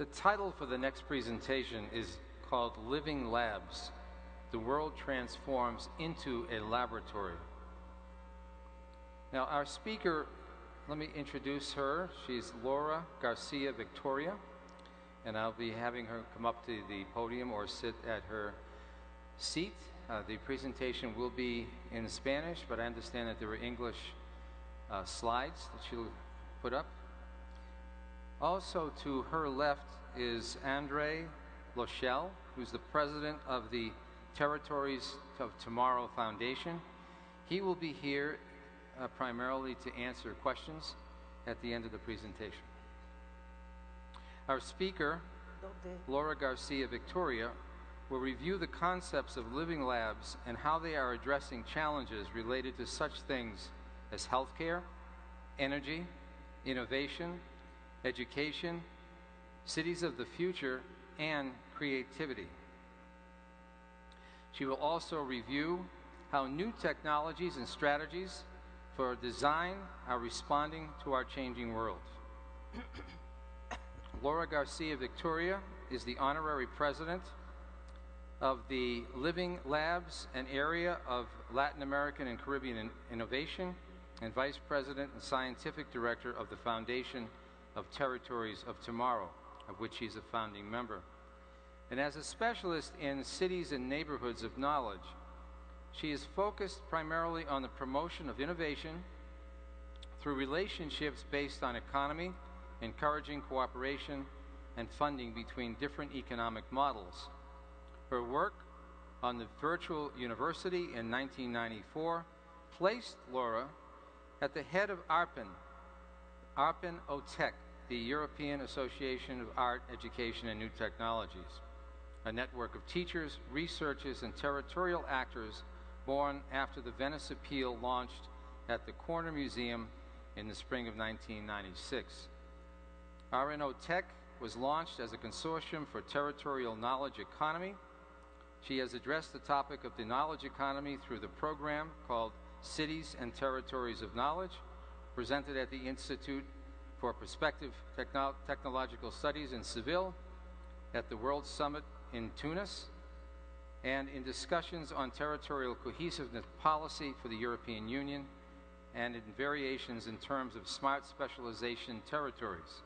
The title for the next presentation is called Living Labs, The World Transforms into a Laboratory. Now our speaker, let me introduce her. She's Laura Garcia-Vitoria, and I'll be having her come up to the podium or sit at her seat. The presentation will be in Spanish, but I understand that there were English slides that she'll put up. Also to her left is Andre Lochelle, who's the president of the Territories of Tomorrow Foundation. He will be here primarily to answer questions at the end of the presentation. Our speaker, Laura Garcia-Vitoria, will review the concepts of living labs and how they are addressing challenges related to such things as healthcare, energy, innovation, education, cities of the future, and creativity. She will also review how new technologies and strategies for design are responding to our changing world. Laura Garcia-Vitoria is the honorary president of the Living Labs, an area of Latin American and Caribbean innovation, and vice president and scientific director of the Foundation of Territories of Tomorrow, of which she's a founding member. And as a specialist in cities and neighborhoods of knowledge, she is focused primarily on the promotion of innovation through relationships based on economy, encouraging cooperation, and funding between different economic models. Her work on the virtual university in 1994 placed Laura at the head of ARPEnTeC, the European Association of Art, Education, and New Technologies, a network of teachers, researchers, and territorial actors born after the Venice Appeal launched at the Corner Museum in the spring of 1996. ARPEnTeC was launched as a consortium for territorial knowledge economy. She has addressed the topic of the knowledge economy through the program called Cities and Territories of Knowledge, presented at the Institute for Prospective Technological Studies in Seville, at the World Summit in Tunis, and in discussions on territorial cohesiveness policy for the European Union, and in variations in terms of smart specialization territories.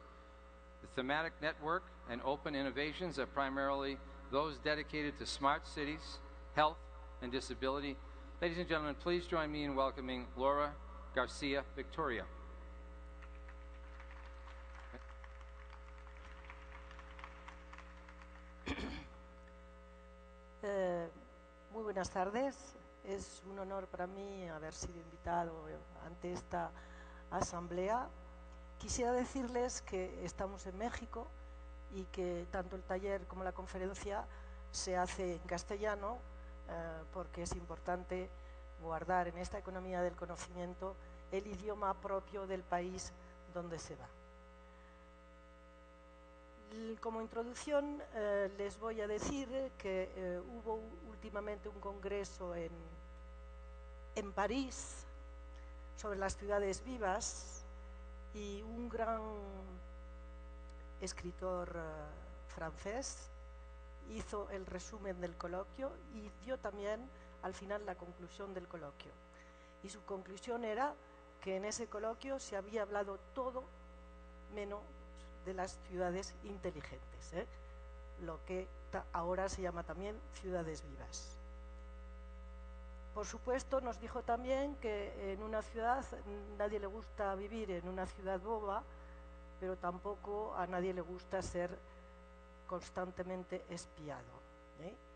The thematic network and open innovations are primarily those dedicated to smart cities, health, and disability. Ladies and gentlemen, please join me in welcoming Laura Garcia-Vitoria. Muy buenas tardes. Es un honor para mí haber sido invitado ante esta asamblea. Quisiera decirles que estamos en México y que tanto el taller como la conferencia se hace en castellano, porque es importante guardar en esta economía del conocimiento el idioma propio del país donde se va. Como introducción les voy a decir que hubo últimamente un congreso en París sobre las ciudades vivas, y un gran escritor francés hizo el resumen del coloquio y dio también al final la conclusión del coloquio. Y su conclusión era que en ese coloquio se había hablado todo menos de las ciudades inteligentes, lo que ahora se llama también ciudades vivas. Por supuesto, nos dijo también que en una ciudad, nadie le gusta vivir en una ciudad boba, pero tampoco a nadie le gusta ser constantemente espiado,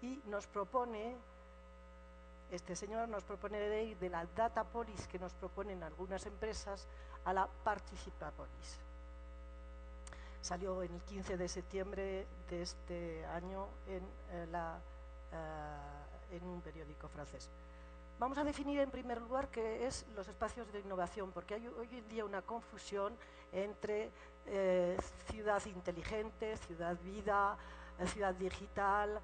Y nos propone, este señor nos propone de ir de la data polis que nos proponen algunas empresas a la participapolis. Salió el 15 de septiembre de este año en un periódico francés. Vamos a definir en primer lugar qué es los espacios de innovación, porque hay hoy en día una confusión entre ciudad inteligente, ciudad vida, ciudad digital,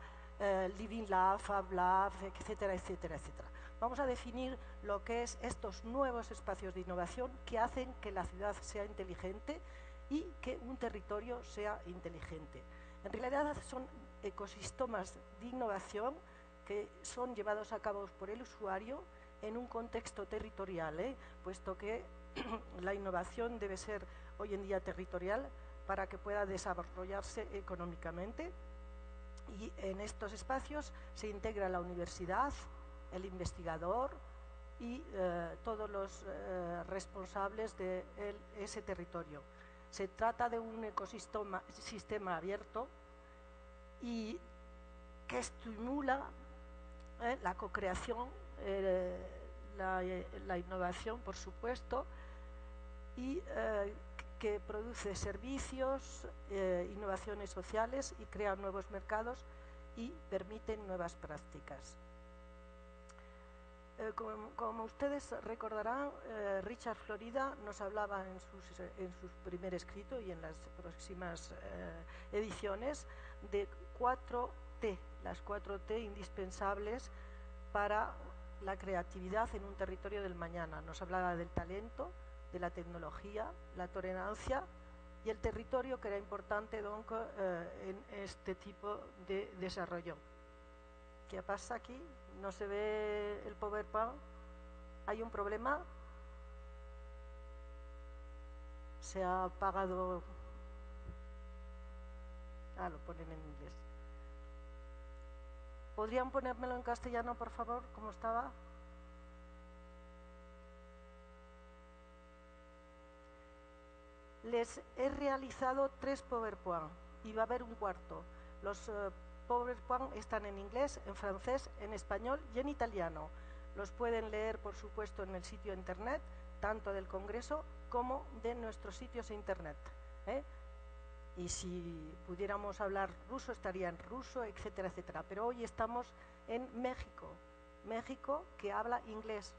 living lab, fab lab, etcétera, etcétera, etcétera. Vamos a definir lo que es estos nuevos espacios de innovación que hacen que la ciudad sea inteligente y que un territorio sea inteligente. En realidad son ecosistemas de innovación que son llevados a cabo por el usuario en un contexto territorial, puesto que la innovación debe ser hoy en día territorial para que pueda desarrollarse económicamente. Y en estos espacios se integra la universidad, el investigador y todos los responsables de ese territorio. Se trata de un ecosistema abierto y que estimula la co-creación, la innovación, por supuesto, y que produce servicios, innovaciones sociales y crea nuevos mercados y permite nuevas prácticas. Como ustedes recordarán, Richard Florida nos hablaba en su primer escrito y en las próximas ediciones de 4T, las 4T indispensables para la creatividad en un territorio del mañana. Nos hablaba del talento, de la tecnología, la tolerancia y el territorio, que era importante donc, en este tipo de desarrollo. ¿Qué pasa aquí? ¿No se ve el PowerPoint? ¿Hay un problema? ¿Se ha apagado? Ah, lo ponen en inglés. ¿Podrían ponérmelo en castellano, por favor, como estaba? Les he realizado 3 PowerPoint y va a haber un cuarto. Los PowerPoint están en inglés, en francés, en español y en italiano. Los pueden leer, por supuesto, en el sitio internet, tanto del Congreso como de nuestros sitios internet. Y si pudiéramos hablar ruso, estaría en ruso, etcétera, etcétera. Pero hoy estamos en México. México que habla inglés,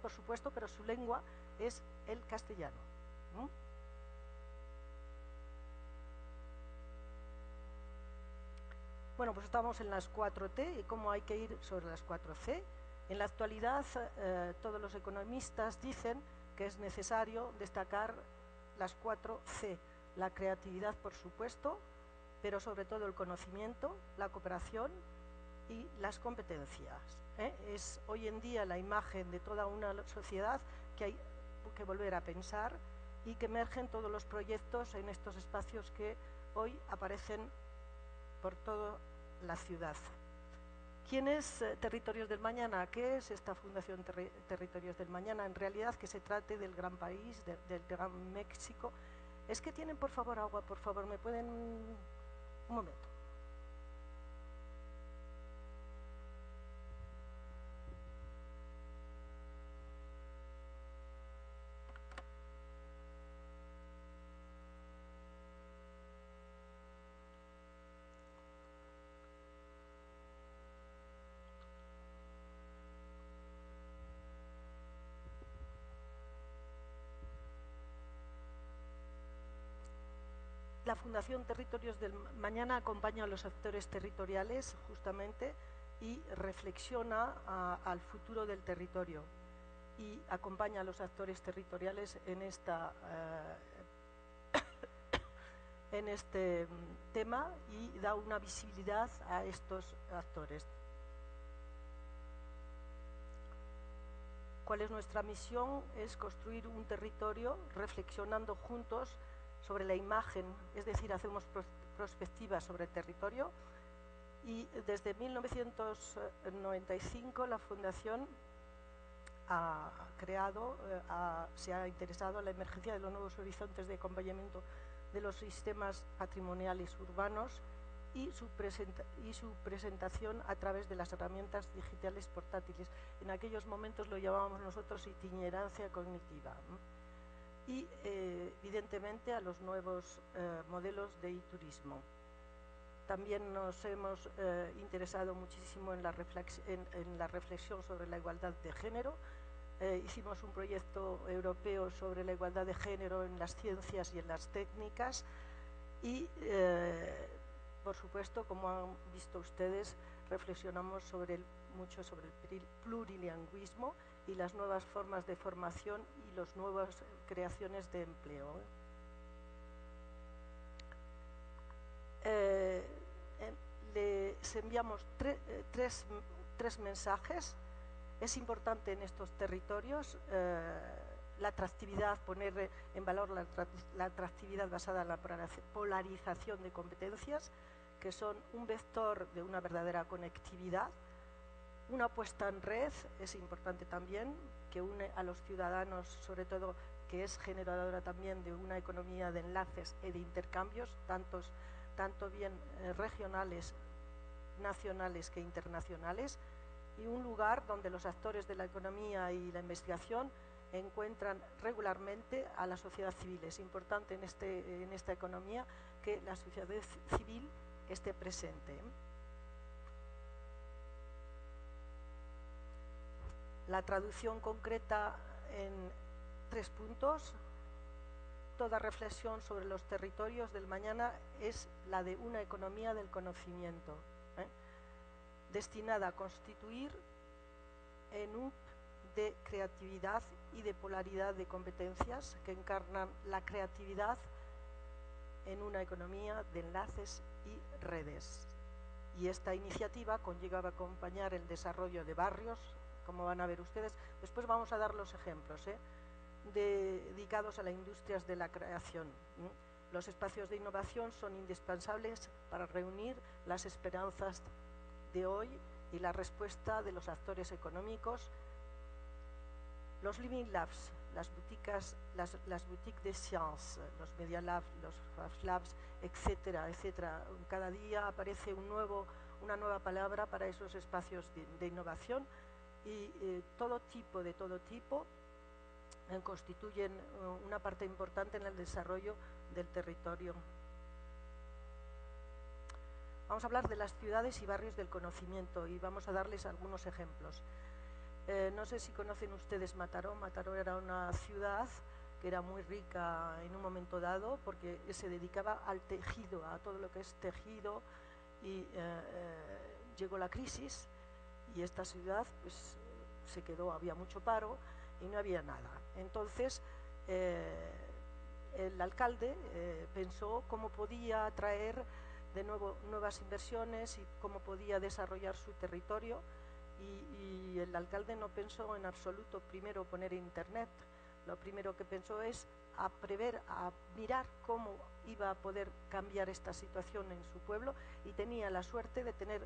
por supuesto, pero su lengua es el castellano. Bueno, pues estamos en las 4T y cómo hay que ir sobre las 4C. En la actualidad, todos los economistas dicen que es necesario destacar las 4C. La creatividad, por supuesto, pero sobre todo el conocimiento, la cooperación y las competencias. Es hoy en día la imagen de toda una sociedad que hay que volver a pensar y que emergen todos los proyectos en estos espacios que hoy aparecen por toda la ciudad. ¿Quién es Territorios del Mañana? ¿Qué es esta Fundación Territorios del Mañana? En realidad, que se trate del gran país, del gran México. Es que tienen, por favor, agua, por favor, me pueden... Un momento. La Fundación Territorios del Mañana acompaña a los actores territoriales, justamente, y reflexiona al futuro del territorio y acompaña a los actores territoriales en en este tema y da una visibilidad a estos actores. ¿Cuál es nuestra misión? Es construir un territorio reflexionando juntos sobre la imagen, es decir, hacemos prospectivas sobre el territorio, y desde 1995 la Fundación se ha interesado en la emergencia de los nuevos horizontes de acompañamiento de los sistemas patrimoniales urbanos y su presentación a través de las herramientas digitales portátiles. En aquellos momentos lo llamábamos nosotros itinerancia cognitiva. Y evidentemente a los nuevos modelos de e-turismo. También nos hemos interesado muchísimo en la reflexión sobre la igualdad de género. Hicimos un proyecto europeo sobre la igualdad de género en las ciencias y en las técnicas y, por supuesto, como han visto ustedes, reflexionamos mucho sobre el plurilingüismo y las nuevas formas de formación y las nuevas creaciones de empleo. les enviamos tres mensajes. Es importante en estos territorios la atractividad, poner en valor la atractividad basada en la polarización de competencias, que son un vector de una verdadera conectividad. Una apuesta en red es importante también, que une a los ciudadanos, sobre todo que es generadora también de una economía de enlaces y de intercambios, tanto bien regionales, nacionales que internacionales, y un lugar donde los actores de la economía y la investigación encuentran regularmente a la sociedad civil. Es importante en esta economía que la sociedad civil esté presente. La traducción concreta en tres puntos. Toda reflexión sobre los territorios del mañana es la de una economía del conocimiento, destinada a constituir en un de creatividad y de polaridad de competencias que encarnan la creatividad en una economía de enlaces y redes. Y esta iniciativa conlleva a acompañar el desarrollo de barrios, como van a ver ustedes. Después vamos a dar los ejemplos dedicados a las industrias de la creación. Los espacios de innovación son indispensables para reunir las esperanzas de hoy y la respuesta de los actores económicos. Los Living Labs, las boutiques de science, los Media Labs, los Labs, etcétera, etcétera. Cada día aparece una nueva palabra para esos espacios de innovación y todo tipo, constituyen una parte importante en el desarrollo del territorio. Vamos a hablar de las ciudades y barrios del conocimiento y vamos a darles algunos ejemplos. No sé si conocen ustedes Mataró. Mataró era una ciudad que era muy rica en un momento dado porque se dedicaba al tejido, a todo lo que es tejido, y llegó la crisis y esta ciudad pues, se quedó, había mucho paro y no había nada. Entonces el alcalde pensó cómo podía atraer de nuevo nuevas inversiones y cómo podía desarrollar su territorio. Y el alcalde no pensó en absoluto primero poner internet. Lo primero que pensó es a mirar cómo iba a poder cambiar esta situación en su pueblo, y tenía la suerte de tener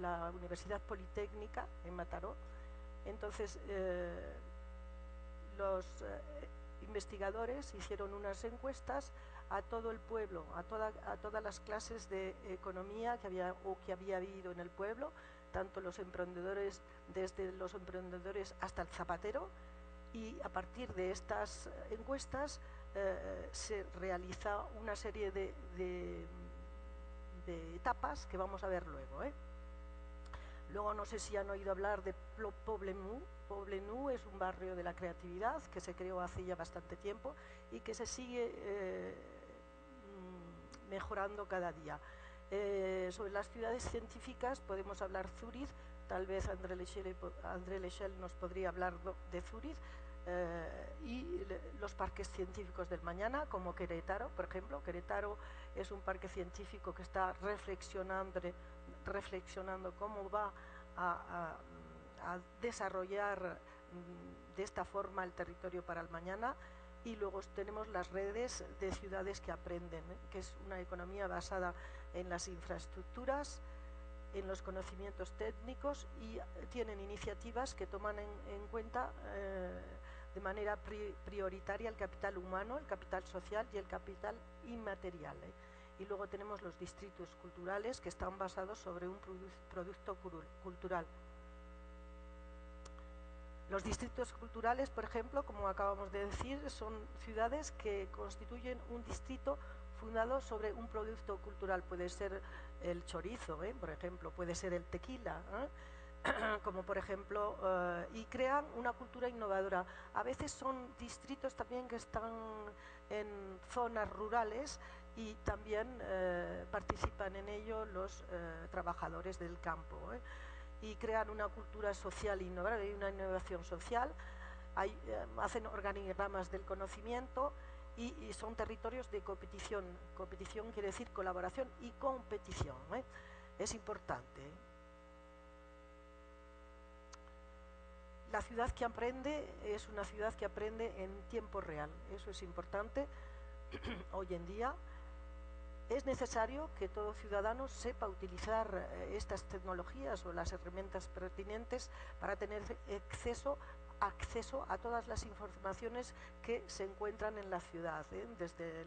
la Universidad Politécnica en Mataró. Entonces los investigadores hicieron unas encuestas a todo el pueblo, a todas las clases de economía que había habido en el pueblo, tanto los emprendedores, desde los emprendedores hasta el zapatero, y a partir de estas encuestas se realiza una serie de etapas que vamos a ver luego. Luego, no sé si han oído hablar de Poblenou. Poblenou es un barrio de la creatividad que se creó hace ya bastante tiempo y que se sigue mejorando cada día. Sobre las ciudades científicas podemos hablar Zúrich, tal vez Andre Lochelle nos podría hablar de Zúrich, y los parques científicos del mañana, como Querétaro, por ejemplo. Querétaro es un parque científico que está reflexionando cómo va a desarrollar de esta forma el territorio para el mañana. Y luego tenemos las redes de ciudades que aprenden, que es una economía basada en las infraestructuras, en los conocimientos técnicos, y tienen iniciativas que toman en cuenta de manera prioritaria el capital humano, el capital social y el capital inmaterial. Y luego tenemos los distritos culturales, que están basados sobre un producto cultural. Los distritos culturales, por ejemplo, como acabamos de decir, son ciudades que constituyen un distrito fundado sobre un producto cultural. Puede ser el chorizo, por ejemplo, puede ser el tequila, como por ejemplo, y crean una cultura innovadora. A veces son distritos también que están en zonas rurales y también participan en ello los trabajadores del campo. Y crean una cultura social innovadora, hay una innovación social, hacen organigramas del conocimiento y son territorios de competición. Competición quiere decir colaboración y competición, ¿eh? Es importante. La ciudad que aprende es una ciudad que aprende en tiempo real, eso es importante hoy en día. Es necesario que todo ciudadano sepa utilizar estas tecnologías o las herramientas pertinentes para tener acceso a todas las informaciones que se encuentran en la ciudad, ¿eh? Desde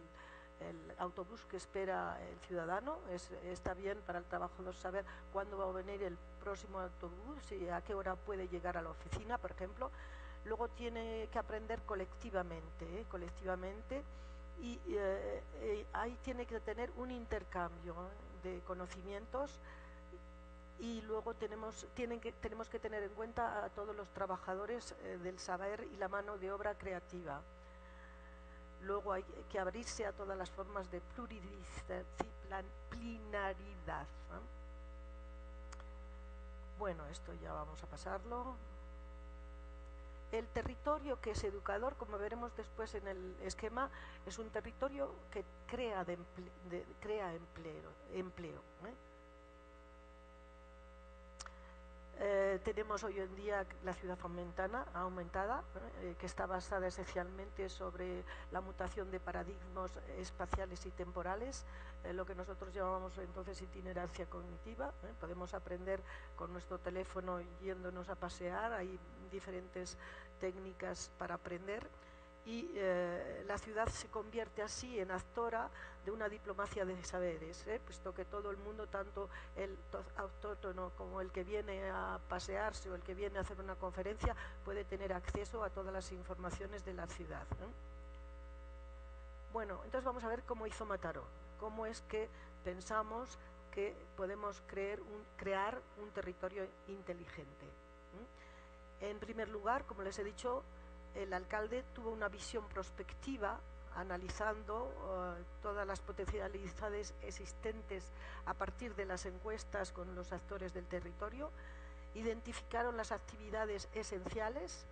el autobús que espera el ciudadano, está bien para el trabajo de saber cuándo va a venir el próximo autobús y a qué hora puede llegar a la oficina, por ejemplo. Luego tiene que aprender colectivamente, ¿eh? Colectivamente. Y ahí tiene que tener un intercambio de conocimientos y luego tenemos que tener en cuenta a todos los trabajadores del saber y la mano de obra creativa. Luego hay que abrirse a todas las formas de pluridisciplinaridad, ¿eh? Bueno, esto ya vamos a pasarlo. El territorio que es educador, como veremos después en el esquema, es un territorio que crea, empleo, ¿eh? Tenemos hoy en día la ciudad aumentada, que está basada esencialmente sobre la mutación de paradigmas espaciales y temporales, lo que nosotros llamamos entonces itinerancia cognitiva, ¿eh? Podemos aprender con nuestro teléfono yéndonos a pasear, hay diferentes técnicas para aprender y la ciudad se convierte así en actora de una diplomacia de saberes, ¿eh? Puesto que todo el mundo, tanto el autóctono como el que viene a pasearse o el que viene a hacer una conferencia, puede tener acceso a todas las informaciones de la ciudad, ¿eh? Bueno, entonces vamos a ver cómo hizo Mataró, cómo es que pensamos que podemos crear un territorio inteligente, ¿eh? En primer lugar, como les he dicho, el alcalde tuvo una visión prospectiva analizando todas las potencialidades existentes a partir de las encuestas con los actores del territorio. Identificaron las actividades esenciales,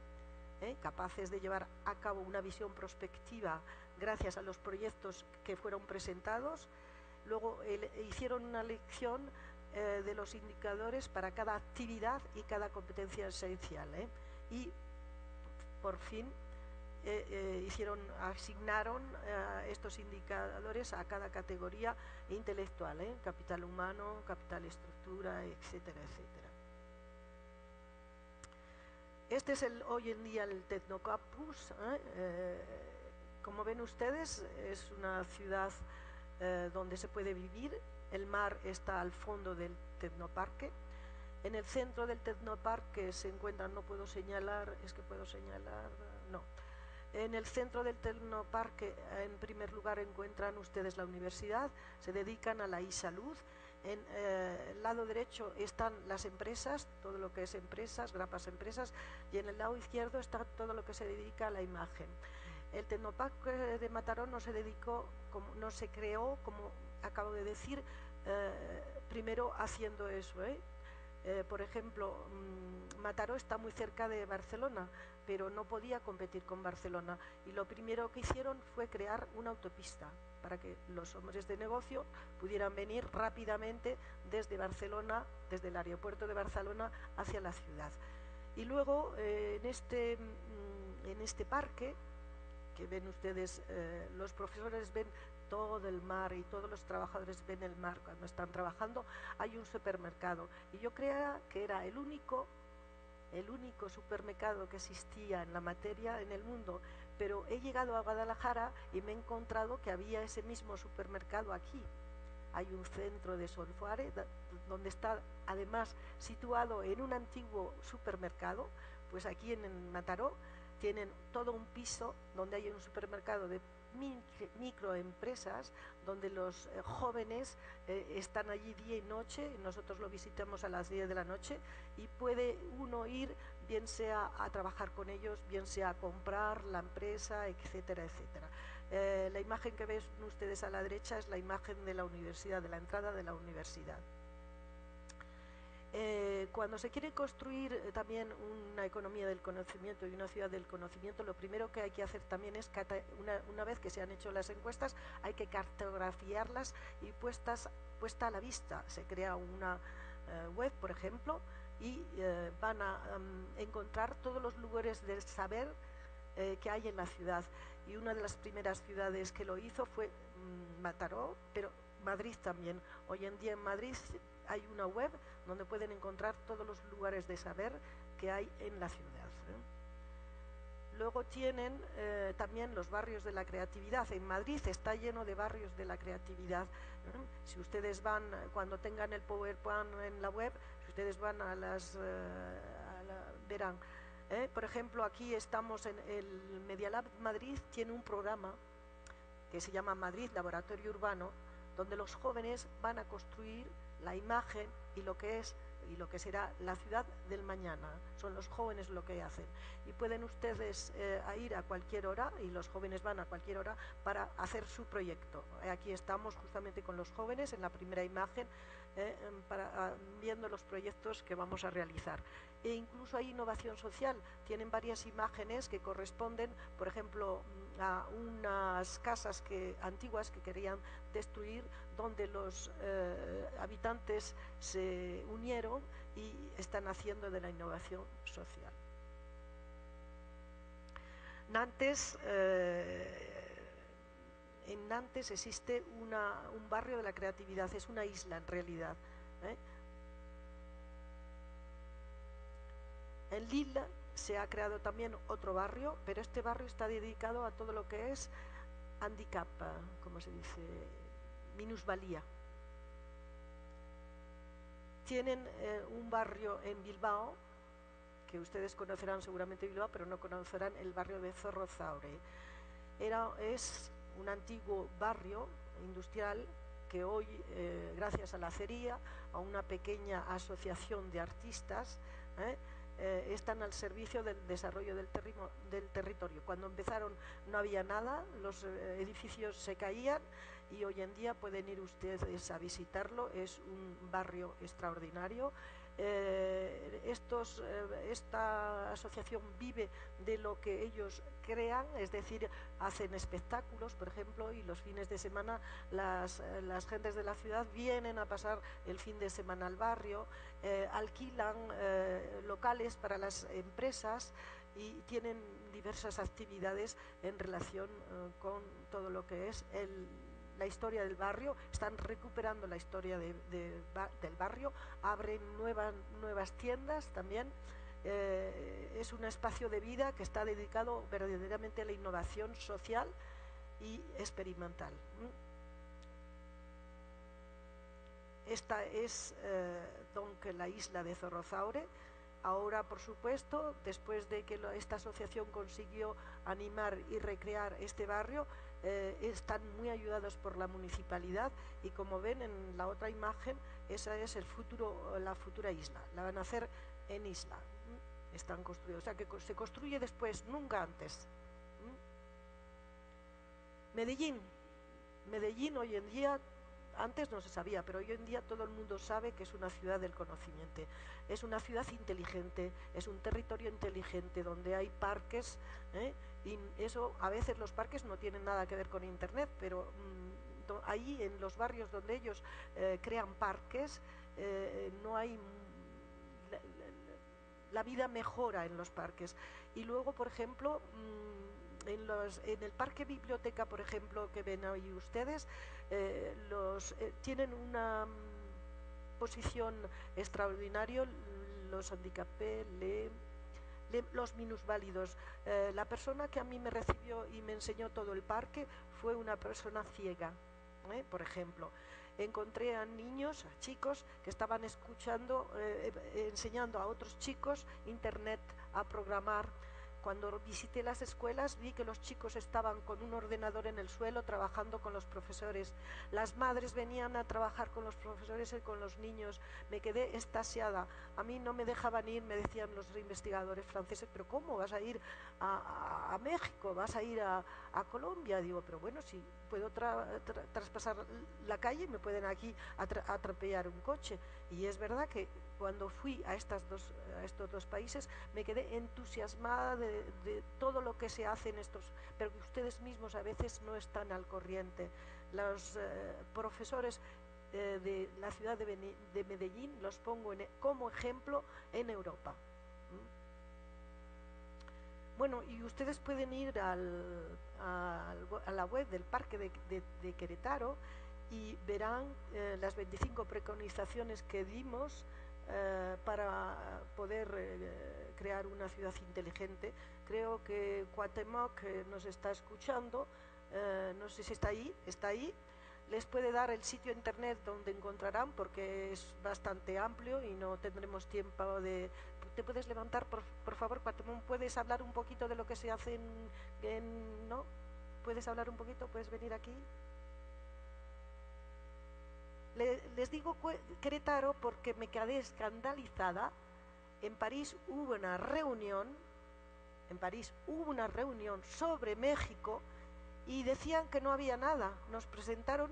capaces de llevar a cabo una visión prospectiva gracias a los proyectos que fueron presentados. Luego hicieron una elección de los indicadores para cada actividad y cada competencia esencial, y por fin asignaron estos indicadores a cada categoría intelectual, ¿eh? Capital humano, capital estructura, etcétera, etcétera. Este es hoy en día el Tecnocampus, ¿eh? Como ven ustedes, es una ciudad donde se puede vivir. El mar está al fondo del Tecnoparque. En el centro del Tecnoparque se encuentran, en el centro del Tecnoparque, en primer lugar, encuentran ustedes la universidad, se dedican a la e-salud. En el lado derecho están las empresas, todo lo que es empresas, grapas empresas, y en el lado izquierdo está todo lo que se dedica a la imagen. El Tecnoparque de Mataró no se creó, como acabo de decir, primero haciendo eso, ¿eh? Por ejemplo, Mataró está muy cerca de Barcelona, pero no podía competir con Barcelona. Y lo primero que hicieron fue crear una autopista para que los hombres de negocio pudieran venir rápidamente desde Barcelona, desde el aeropuerto de Barcelona, hacia la ciudad. Y luego, en este parque, que ven ustedes, los profesores ven todo el mar y todos los trabajadores ven el mar cuando están trabajando, hay un supermercado. Y yo creía que era el único supermercado que existía en la materia en el mundo, pero he llegado a Guadalajara y me he encontrado que había ese mismo supermercado aquí. Hay un centro de Zorrotzaurre donde está además situado en un antiguo supermercado, pues aquí en Mataró tienen todo un piso donde hay un supermercado de microempresas donde los jóvenes están allí día y noche. Nosotros lo visitamos a las 10 de la noche y puede uno ir, bien sea a trabajar con ellos, bien sea a comprar la empresa, etcétera, etcétera. La imagen que ven ustedes a la derecha es la imagen de la universidad, de la entrada de la universidad. Cuando se quiere construir también una economía del conocimiento y una ciudad del conocimiento, lo primero que hay que hacer también es, una vez que se han hecho las encuestas, hay que cartografiarlas y puesta a la vista. Se crea una web, por ejemplo, y van a encontrar todos los lugares del saber que hay en la ciudad. Y una de las primeras ciudades que lo hizo fue Mataró, pero Madrid también. Hoy en día en Madrid hay una web donde pueden encontrar todos los lugares de saber que hay en la ciudad, ¿eh? Luego tienen también los barrios de la creatividad. En Madrid está lleno de barrios de la creatividad, ¿eh? Si ustedes van, cuando tengan el PowerPoint en la web, si ustedes van a las... verán. Por ejemplo, aquí estamos en el Media Lab Madrid, tiene un programa que se llama Madrid Laboratorio Urbano, donde los jóvenes van a construir la imagen y lo que es y lo que será la ciudad del mañana. Son los jóvenes lo que hacen. Y pueden ustedes ir a cualquier hora, y los jóvenes van a cualquier hora para hacer su proyecto. Aquí estamos justamente con los jóvenes en la primera imagen, viendo los proyectos que vamos a realizar. E incluso hay innovación social. Tienen varias imágenes que corresponden, por ejemplo, a unas casas antiguas que querían destruir, donde los habitantes se unieron y están haciendo de la innovación social. En Nantes existe un barrio de la creatividad, es una isla en realidad, ¿eh? En Lila se ha creado también otro barrio, pero este barrio está dedicado a todo lo que es handicap, como se dice, minusvalía. Tienen un barrio en Bilbao, que ustedes conocerán seguramente Bilbao, pero no conocerán el barrio de Zorrotzaurre. Es un antiguo barrio industrial que hoy, gracias a la acería, a una pequeña asociación de artistas, están al servicio del desarrollo del territorio. Cuando empezaron no había nada, los edificios se caían, y hoy en día pueden ir ustedes a visitarlo. Es un barrio extraordinario. Esta asociación vive de lo que ellos crean, es decir, hacen espectáculos, por ejemplo, y los fines de semana las gentes de la ciudad vienen a pasar el fin de semana al barrio, alquilan locales para las empresas y tienen diversas actividades en relación con todo lo que es la historia del barrio. Están recuperando la historia del barrio, abren nuevas tiendas también. Es un espacio de vida que está dedicado verdaderamente a la innovación social y experimental. Esta es la isla de Zorrotzaurre. Ahora, por supuesto, después de que esta asociación consiguió animar y recrear este barrio, están muy ayudados por la municipalidad, y como ven en la otra imagen, esa es la futura isla. La van a hacer en isla. Están construidos, o sea que se construye después, nunca antes. Medellín hoy en día, antes no se sabía, pero hoy en día todo el mundo sabe que es una ciudad del conocimiento. Es una ciudad inteligente, es un territorio inteligente donde hay parques, ¿eh? Y eso, a veces los parques no tienen nada que ver con Internet, pero ahí en los barrios donde ellos crean parques, no hay... La vida mejora en los parques. Y luego, por ejemplo, en el parque biblioteca, por ejemplo, que ven hoy ustedes, tienen una posición extraordinaria los handicapés, los minusválidos. La persona que a mí me recibió y me enseñó todo el parque fue una persona ciega, ¿eh? Por ejemplo. Encontré a niños, a chicos que estaban enseñando a otros chicos Internet, a programar. Cuando visité las escuelas vi que los chicos estaban con un ordenador en el suelo trabajando con los profesores. Las madres venían a trabajar con los profesores y con los niños. Me quedé extasiada. A mí no me dejaban ir, me decían los investigadores franceses, pero ¿cómo vas a ir a México? ¿Vas a ir a Colombia? Digo, pero bueno, si puedo traspasar la calle, me pueden aquí atropellar un coche. Y es verdad que cuando fui a estos dos países, me quedé entusiasmada de todo lo que se hace en estos, pero que ustedes mismos a veces no están al corriente. Los profesores de la ciudad de Medellín los pongo como ejemplo en Europa. Bueno, y ustedes pueden ir a la web del Parque de Querétaro y verán las 25 preconizaciones que dimos para poder crear una ciudad inteligente. Creo que Cuauhtémoc nos está escuchando, no sé si está ahí. Les puede dar el sitio internet donde encontrarán, porque es bastante amplio y no tendremos tiempo de... ¿Te puedes levantar, por favor, Cuauhtémoc? ¿Puedes hablar un poquito de lo que se hace en... ¿No? ¿Puedes hablar un poquito? ¿Puedes venir aquí? Les digo Querétaro porque me quedé escandalizada. En París hubo una reunión, sobre México, y decían que no había nada. Nos presentaron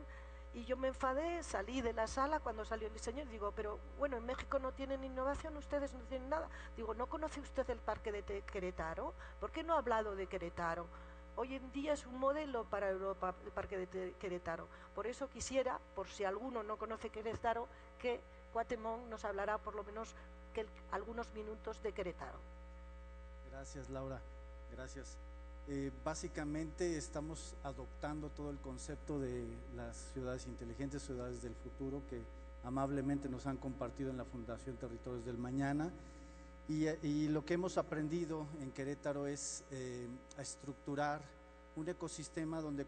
y yo me enfadé, salí de la sala cuando salió el señor. Digo, pero bueno, en México no tienen innovación, ustedes no tienen nada. Digo, ¿no conoce usted el parque de Querétaro? ¿Por qué no ha hablado de Querétaro? Hoy en día es un modelo para Europa el parque de Querétaro. Por eso quisiera, por si alguno no conoce Querétaro, que Cuauhtémoc nos hablará por lo menos algunos minutos de Querétaro. Gracias, Laura. Gracias. Básicamente estamos adoptando todo el concepto de las ciudades inteligentes, ciudades del futuro, que amablemente nos han compartido en la Fundación Territorios del Mañana, y lo que hemos aprendido en Querétaro es a estructurar un ecosistema donde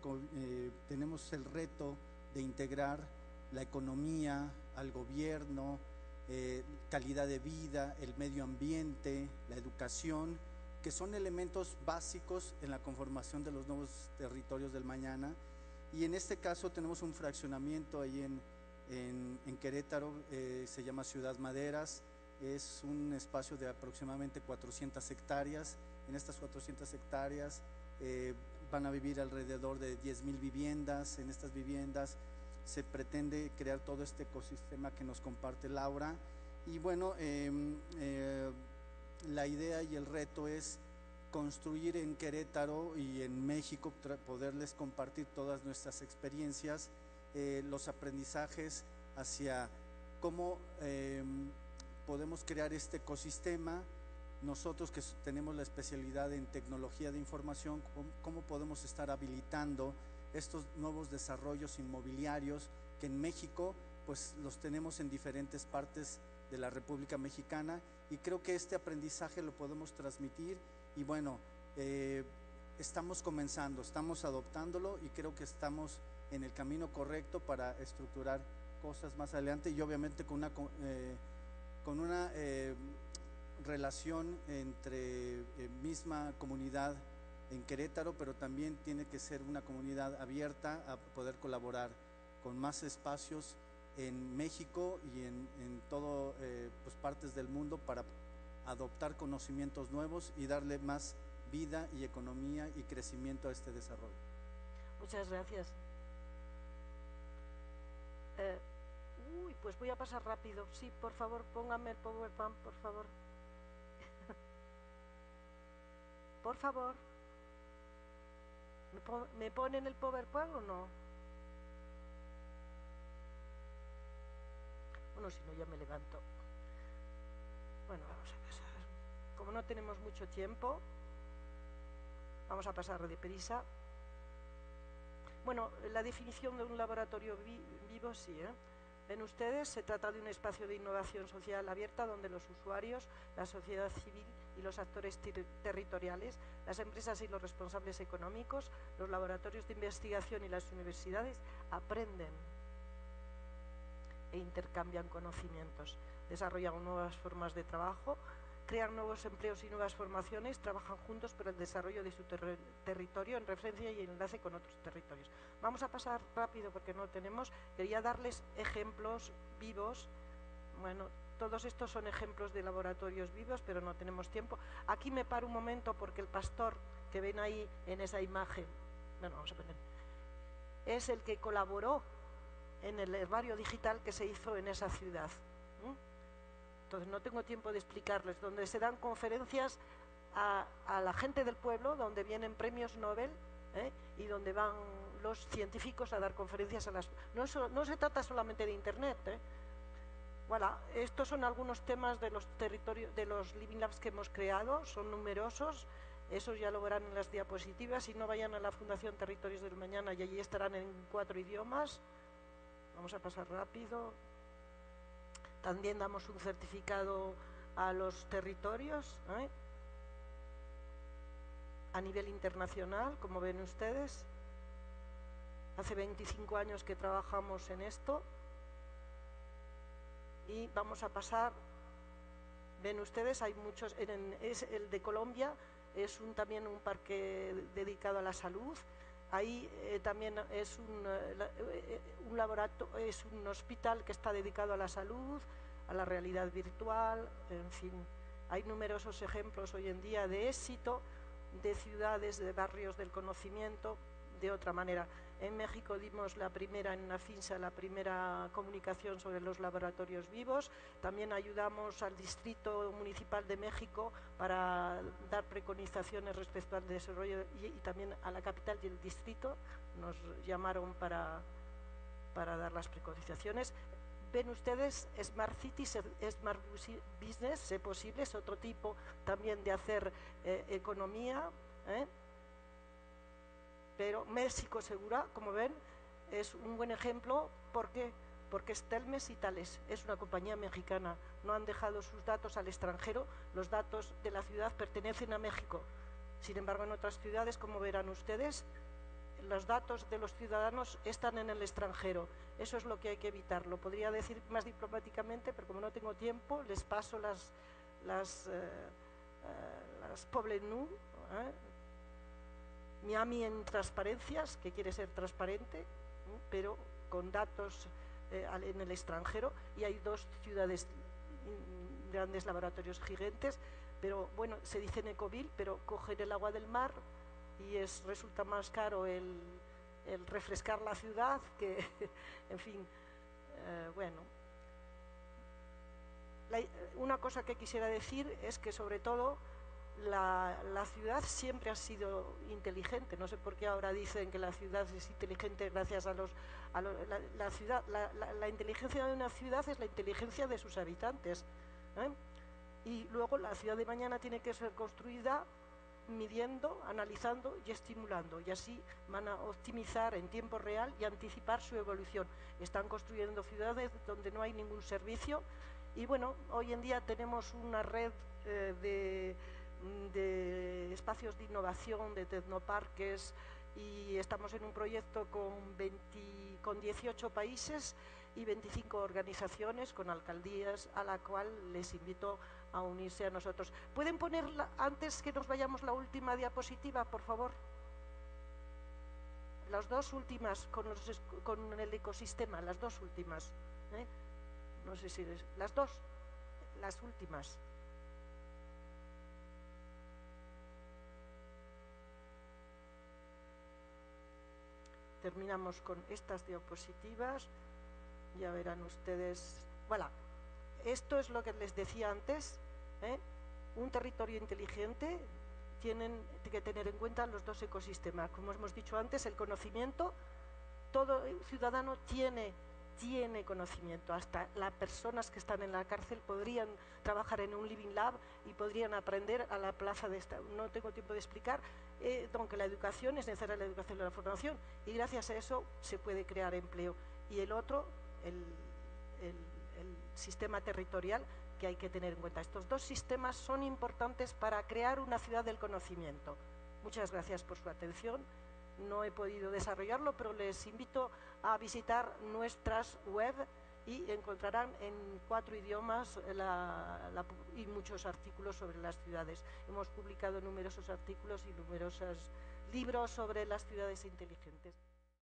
tenemos el reto de integrar la economía, al gobierno, calidad de vida, el medio ambiente, la educación, que son elementos básicos en la conformación de los nuevos territorios del mañana. Y en este caso tenemos un fraccionamiento ahí en Querétaro, se llama Ciudad Maderas, es un espacio de aproximadamente 400 hectáreas, en estas 400 hectáreas van a vivir alrededor de 10.000 viviendas, en estas viviendas se pretende crear todo este ecosistema que nos comparte Laura, y bueno, la idea y el reto es construir en Querétaro y en México, poderles compartir todas nuestras experiencias, los aprendizajes hacia cómo podemos crear este ecosistema. Nosotros que tenemos la especialidad en tecnología de información, cómo podemos estar habilitando estos nuevos desarrollos inmobiliarios que en México pues los tenemos en diferentes partes de la República Mexicana, y creo que este aprendizaje lo podemos transmitir, y bueno, estamos comenzando, estamos adoptándolo y creo que estamos en el camino correcto para estructurar cosas más adelante, y obviamente con una relación entre misma comunidad en Querétaro, pero también tiene que ser una comunidad abierta a poder colaborar con más espacios en México y en todo pues partes del mundo, para adoptar conocimientos nuevos y darle más vida y economía y crecimiento a este desarrollo. Muchas gracias. Pues voy a pasar rápido. Sí, por favor, póngame el PowerPoint, por favor. Por favor. ¿Me ponen el PowerPoint o no? Bueno, si no ya me levanto. Bueno, vamos a pasar. Como no tenemos mucho tiempo, vamos a pasar deprisa. Bueno, la definición de un laboratorio vivo, sí, ¿eh? Ven ustedes, se trata de un espacio de innovación social abierta donde los usuarios, la sociedad civil y los actores territoriales, las empresas y los responsables económicos, los laboratorios de investigación y las universidades aprenden e intercambian conocimientos, desarrollan nuevas formas de trabajo, crean nuevos empleos y nuevas formaciones, trabajan juntos por el desarrollo de su territorio en referencia y enlace con otros territorios. Vamos a pasar rápido porque no tenemos, quería darles ejemplos vivos, bueno, todos estos son ejemplos de laboratorios vivos, pero no tenemos tiempo. Aquí me paro un momento porque el pastor que ven ahí en esa imagen, bueno, vamos a poner, es el que colaboró en el herbario digital que se hizo en esa ciudad. entonces no tengo tiempo de explicarles, donde se dan conferencias a la gente del pueblo, donde vienen premios Nobel, y donde van los científicos a dar conferencias a las... No se trata solamente de Internet, Voilà, estos son algunos temas de los territorios, de los Living Labs que hemos creado, son numerosos, esos ya lo verán en las diapositivas. Si no, vayan a la Fundación Territorios del Mañana y allí estarán en 4 idiomas. Vamos a pasar rápido. También damos un certificado a los territorios, a nivel internacional, como ven ustedes. Hace 25 años que trabajamos en esto. Y vamos a pasar, ven ustedes, hay muchos, es el de Colombia, es también un parque dedicado a la salud. Ahí también es un laboratorio, es un hospital que está dedicado a la salud, a la realidad virtual, en fin. Hay numerosos ejemplos hoy en día de éxito de ciudades, de barrios del conocimiento, de otra manera. En México dimos la primera, en Nafinsa, la primera comunicación sobre los laboratorios vivos. También ayudamos al Distrito Municipal de México para dar preconizaciones respecto al desarrollo y también a la capital y el distrito. Nos llamaron para dar las preconizaciones. Ven ustedes, Smart Cities, Smart Business, si posible, es otro tipo también de hacer economía, Pero México Segura, como ven, es un buen ejemplo. ¿Por qué? Porque es Telmes y Tales, es una compañía mexicana. No han dejado sus datos al extranjero, los datos de la ciudad pertenecen a México. Sin embargo, en otras ciudades, como verán ustedes, los datos de los ciudadanos están en el extranjero. Eso es lo que hay que evitar. Lo podría decir más diplomáticamente, pero como no tengo tiempo, les paso las Poblenou, Miami en transparencias, que quiere ser transparente, pero con datos en el extranjero. Y hay 2 ciudades, grandes laboratorios gigantes, pero bueno, se dicen Ecoville, pero coger el agua del mar y resulta más caro el refrescar la ciudad que, en fin, bueno. Una cosa que quisiera decir es que sobre todo la ciudad siempre ha sido inteligente. No sé por qué ahora dicen que la ciudad es inteligente gracias a los... La inteligencia de una ciudad es la inteligencia de sus habitantes. Y luego la ciudad de mañana tiene que ser construida midiendo, analizando y estimulando. Y así van a optimizar en tiempo real y anticipar su evolución. Están construyendo ciudades donde no hay ningún servicio. Y bueno, hoy en día tenemos una red de espacios de innovación, de tecnoparques, y estamos en un proyecto con 18 países y 25 organizaciones, con alcaldías, a la cual les invito a unirse a nosotros. ¿Pueden ponerla antes que nos vayamos la última diapositiva, por favor? Las 2 últimas, con el ecosistema, las 2 últimas. No sé si es, las últimas. Terminamos con estas diapositivas, ya verán ustedes. Voilà, esto es lo que les decía antes, un territorio inteligente tienen que tener en cuenta los 2 ecosistemas. Como hemos dicho antes, el conocimiento, todo ciudadano tiene conocimiento, hasta las personas que están en la cárcel podrían trabajar en un living lab y podrían aprender a la plaza de esta. No tengo tiempo de explicar, aunque la educación es necesaria, la educación de la formación, y gracias a eso se puede crear empleo. Y el otro, el sistema territorial que hay que tener en cuenta. Estos 2 sistemas son importantes para crear una ciudad del conocimiento. Muchas gracias por su atención. No he podido desarrollarlo, pero les invito a visitar nuestras web y encontrarán en 4 idiomas y muchos artículos sobre las ciudades. Hemos publicado numerosos artículos y numerosos libros sobre las ciudades inteligentes.